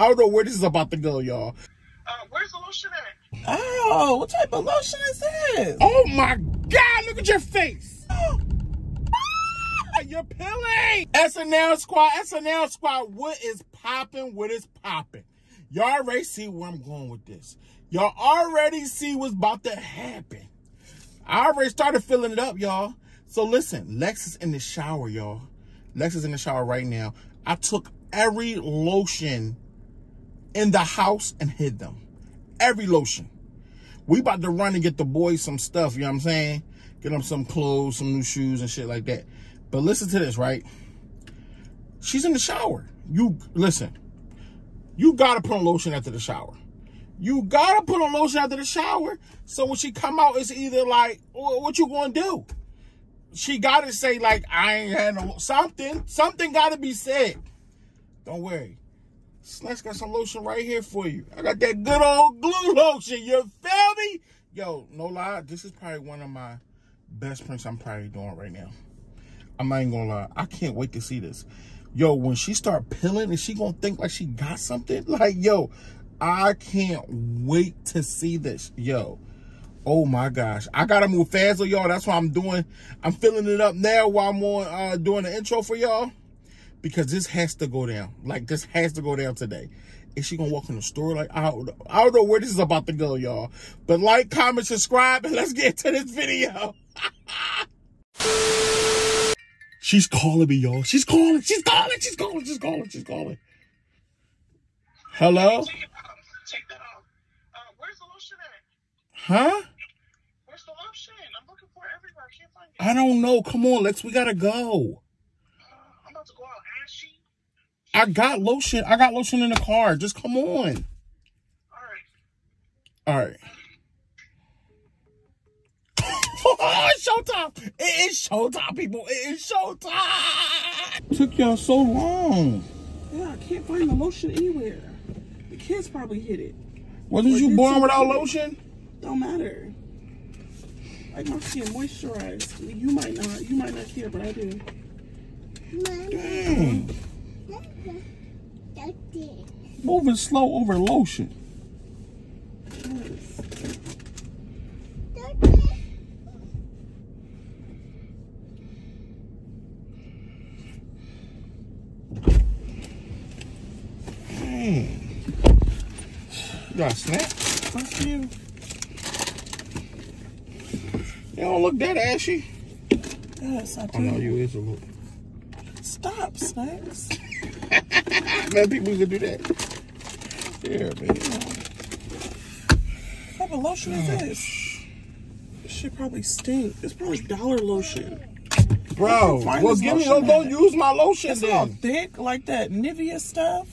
I don't know where this is about to go, y'all. Where's the lotion at? Oh, what type of lotion is this? Oh my God, look at your face. You're peeling. SNL squad, SNL squad, what is popping? What is popping? Y'all already see where I'm going with this. Y'all already see what's about to happen. I already started filling it up, y'all. So listen, Lex is in the shower, y'all. Lex is in the shower right now. I took every lotion in the house and hid them. Every lotion. We about to run and get the boys some stuff, you know what I'm saying? Get them some clothes, some new shoes and shit like that. But listen to this, right? She's in the shower. You, listen, you gotta put on lotion after the shower. You gotta put on lotion after the shower. So when she come out, it's either like, what you gonna do? She gotta say like, I ain't had no, something gotta be said. Don't worry. Snacks got some lotion right here for you. I got that good old glue lotion, you feel me? Yo, no lie, this is probably one of my best pranks I'm probably doing right now. I'm not even gonna lie, I can't wait to see this. Yo, when she start peeling and she gonna think like she got something, like, yo, I can't wait to see this, yo. Oh my gosh, I gotta move faster, y'all. That's what I'm doing. I'm filling it up now while I'm on doing the intro for y'all, because this has to go down. Like, this has to go down today. Is she gonna walk in the store? Like, I don't know where this is about to go, y'all. But like, comment, subscribe, and let's get to this video. She's calling me, y'all. She's calling. She's calling. She's calling. She's calling. She's calling. Hello? Take that off. Where's the lotion at? Huh? Where's the lotion? I'm looking for it everywhere. I can't find it. I don't know. Come on, Lex. We got to go. I'm about to go out ashy. I got lotion. I got lotion in the car. Just come on. All right. All right. Oh, it's showtime. It is showtime, people. It is showtime. Took y'all so long. Yeah, I can't find the lotion anywhere. The kids probably hid it. Wasn't you born without lotion? Don't matter. Like, my skin moisturized. You might not. You might not care, but I do. Dang. Moving slow over lotion. You got a snack? Fuck you. You don't look that ashy. Yes, I do. Oh, no, you is a little. Stop, Snacks. Man, people used to do that. Yeah, man. What type of lotion is this? This shit probably stinks. It's probably dollar lotion. Bro, well, give me those. Don't use my lotion then. It's all thick, like that Nivea stuff.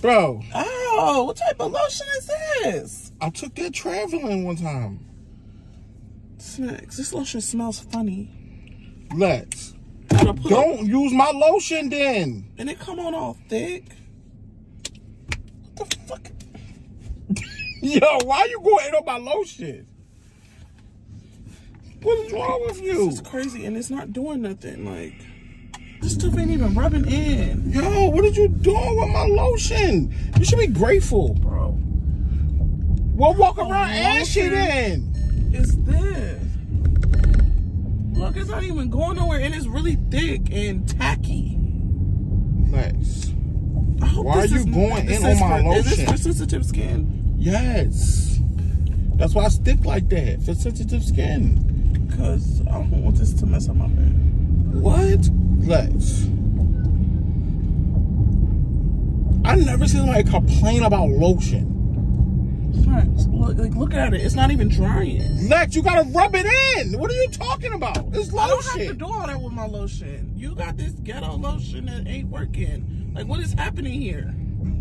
Bro. Oh, what type of lotion is this? I took that traveling one time. Snacks, this lotion smells funny. Let's. Don't use my lotion then. And it come on all thick. What the fuck? Yo, why you going in on my lotion? What is wrong with you? This is crazy, and it's not doing nothing, like. This stuff ain't even rubbing in. Yo, what are you doing with my lotion? You should be grateful, bro. We'll walk around ashy then. It's this. Look, it's not even going nowhere, and it's really thick and tacky. Nice. Why are you going in on my lotion? Is this for sensitive skin? Yes. That's why it's thick like that, for sensitive skin. Because I don't want this to mess up my man. What? Lex, I never seen somebody complain about lotion. Lex, look at it. It's not even drying. Lex, you gotta rub it in. What are you talking about? It's lotion. I don't have to do all that with my lotion. You got this ghetto lotion that ain't working. Like, what is happening here?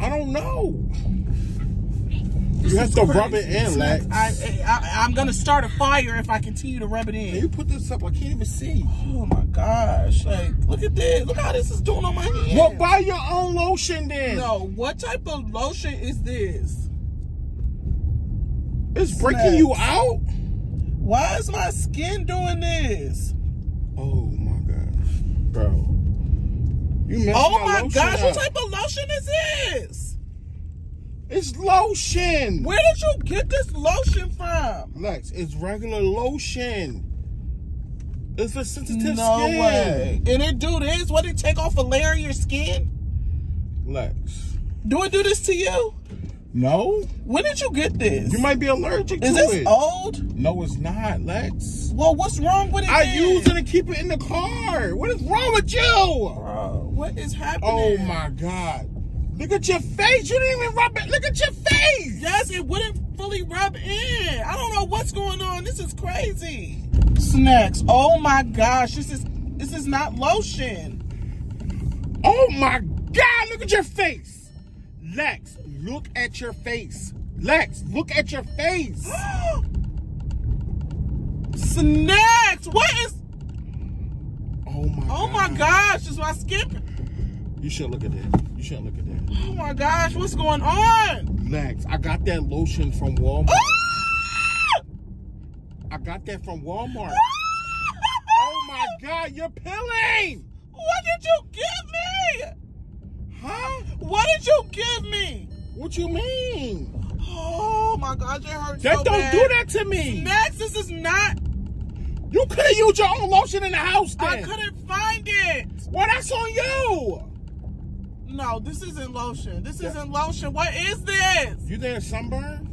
I don't know. You have to rub it in, Lex. I'm going to start a fire if I continue to rub it in. Man, you put this up, I can't even see. Oh, my gosh. Like, look at this. Look how this is doing on my hand. Well, buy your own lotion then. No, what type of lotion is this? It's breaking you out? Why is my skin doing this? Oh, my gosh. Bro. You messed my lotion up. Oh, my gosh. What type of lotion is this? It's lotion. Where did you get this lotion from? Lex, it's regular lotion. It's for sensitive skin. No way. And it do this? What, it take off a layer of your skin? Lex. Do it do this to you? No. When did you get this? You might be allergic to it. Is this old? No, it's not, Lex. Well, what's wrong with it? I use it and keep it in the car. What is wrong with you? Bro, what is happening? Oh, my God. Look at your face. You didn't even rub it. Look at your face. Yes, it wouldn't fully rub in. I don't know what's going on. This is crazy. Snacks. Oh, my gosh. This is not lotion. Oh, my God. Look at your face. Lex, look at your face. Lex, look at your face. Snacks. What is... Oh, my God. Oh, my gosh. Is my skin... You should look at that. You shouldn't look at that. Oh my gosh, what's going on? Lex, I got that lotion from Walmart. Ah! I got that from Walmart. Ah! Oh my God, you're peeling! What did you give me? Huh? What did you give me? What you mean? Oh my God, it hurts so bad. Don't do that to me. Max, this is not... You could have used your own lotion in the house then. I couldn't find it. Well, that's on you. No, this isn't lotion. This isn't lotion. What is this? You there, sunburn?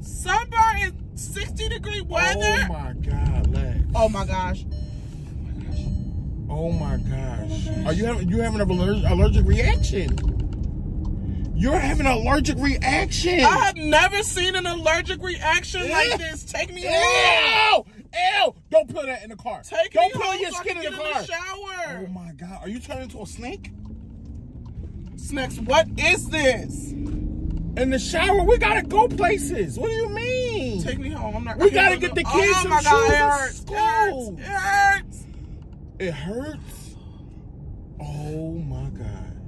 Sunburn in 60-degree weather? Oh my God, Lex. Oh my gosh. Oh my gosh. Are you having an allergic reaction? You're having an allergic reaction. I have never seen an allergic reaction like this. Take me out. Ew! Don't put that in the car. Don't put your skin in the car. Shower. Oh my God! Are you turning into a snake? Snacks, what is this? In the shower, we gotta go places. What do you mean? Take me home. I'm not. We gotta get the kids some shoes. Oh my God! It hurts. It hurts. Oh my God!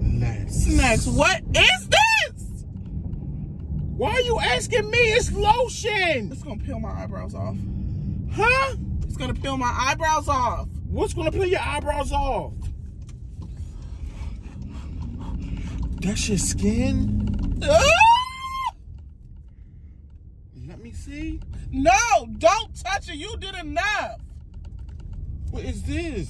Nice. Snacks, what is this? Why are you asking me? It's lotion. It's going to peel my eyebrows off. Huh? It's going to peel my eyebrows off. What's going to peel your eyebrows off? That's your skin? Let me see. No, don't touch it. You did enough. What is this?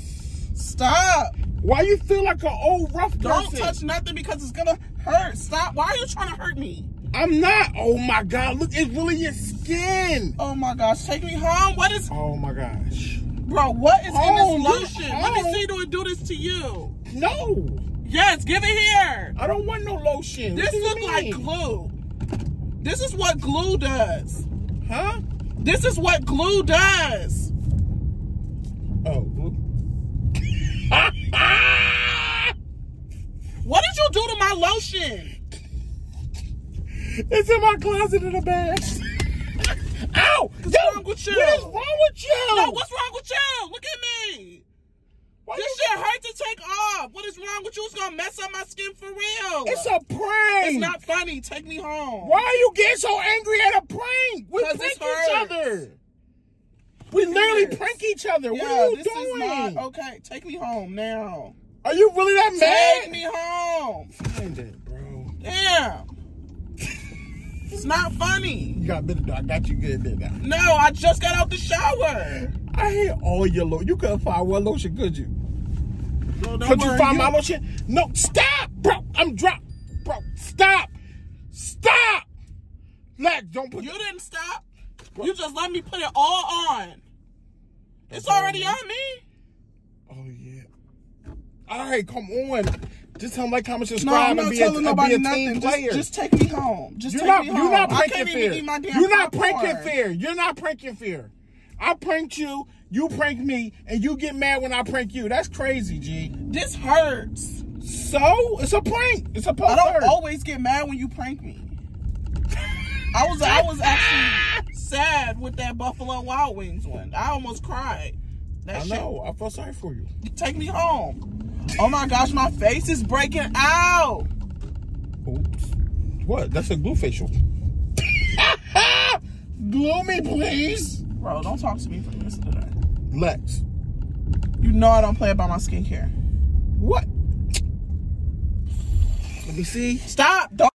Stop. Why you feel like an old rough person? Don't touch nothing because it's going to hurt. Stop. Why are you trying to hurt me? I'm not. Oh my God, look, it's really your skin. Oh my gosh, take me home. What is... Oh my gosh. Bro, what is in this lotion? Let me see, do it do this to you? No. Yes, give it here. I don't want no lotion. This looks like glue. This is what glue does. Huh? This is what glue does. Oh. What did you do to my lotion? It's in my closet in the bag. Ow! Yo, wrong with you? What is wrong with you? No, what's wrong with you? Look at me. Why this shit hurts to take off. What is wrong with you? It's going to mess up my skin for real. It's a prank. It's not funny. Take me home. Why are you getting so angry at a prank? We prank each other. We literally prank each other. Yeah, what are you doing? Is not okay. Take me home now. Are you really that mad? Take me home. Find it, bro. Damn. It's not funny. You got better, I got you good there now. No, I just got out the shower. I hate all your lotion. You couldn't find one lotion, could you? No, don't worry. You find my lotion? No, stop, bro. I'm dropped. Bro, stop. Stop. Lex, don't put... You didn't stop. Bro. You just let me put it all on. It's already on me. Oh, yeah. All right, come on. Just tell them like, comment, subscribe, and be a team player. Just take me home. Just take me home. You're not pranking fair. You're not pranking fair. You're not pranking fair. I pranked you, you pranked me, and you get mad when I prank you. That's crazy, G. This hurts. So? It's a prank. It's a prank. I don't always get mad when you prank me. I was actually sad with that Buffalo Wild Wings one. I almost cried. I know. I felt sorry for you. Take me home. Oh my gosh, my face is breaking out. Oops. What? That's a glue facial. Glue me, please. Bro, don't talk to me for the rest of the night. Lex, You know I don't play about my skincare. What? Let me see. Stop. Don't.